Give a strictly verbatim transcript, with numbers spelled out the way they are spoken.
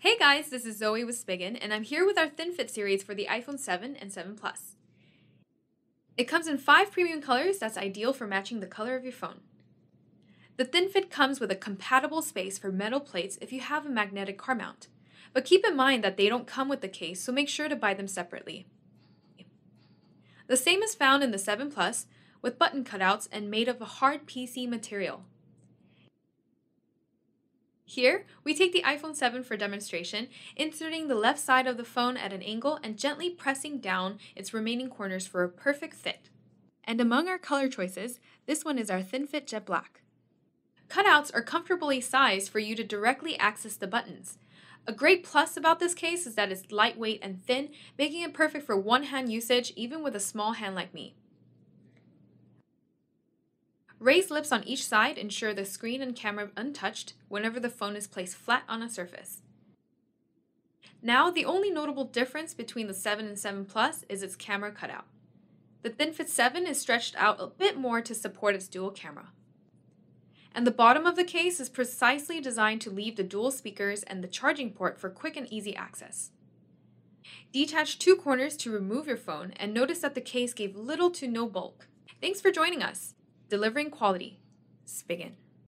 Hey guys, this is Zoe with Spigen, and I'm here with our ThinFit series for the iPhone seven and seven Plus. It comes in five premium colors that's ideal for matching the color of your phone. The ThinFit comes with a compatible space for metal plates if you have a magnetic car mount, but keep in mind that they don't come with the case, so make sure to buy them separately. The same is found in the seven Plus with button cutouts and made of a hard P C material. Here, we take the iPhone seven for demonstration, inserting the left side of the phone at an angle and gently pressing down its remaining corners for a perfect fit. And among our color choices, this one is our ThinFit Jet Black. Cutouts are comfortably sized for you to directly access the buttons. A great plus about this case is that it's lightweight and thin, making it perfect for one-hand usage even with a small hand like me. Raised lips on each side ensure the screen and camera untouched whenever the phone is placed flat on a surface. Now, the only notable difference between the seven and seven Plus is its camera cutout. The ThinFit seven is stretched out a bit more to support its dual camera. And the bottom of the case is precisely designed to leave the dual speakers and the charging port for quick and easy access. Detach two corners to remove your phone, and notice that the case gave little to no bulk. Thanks for joining us. Delivering quality. Spigen.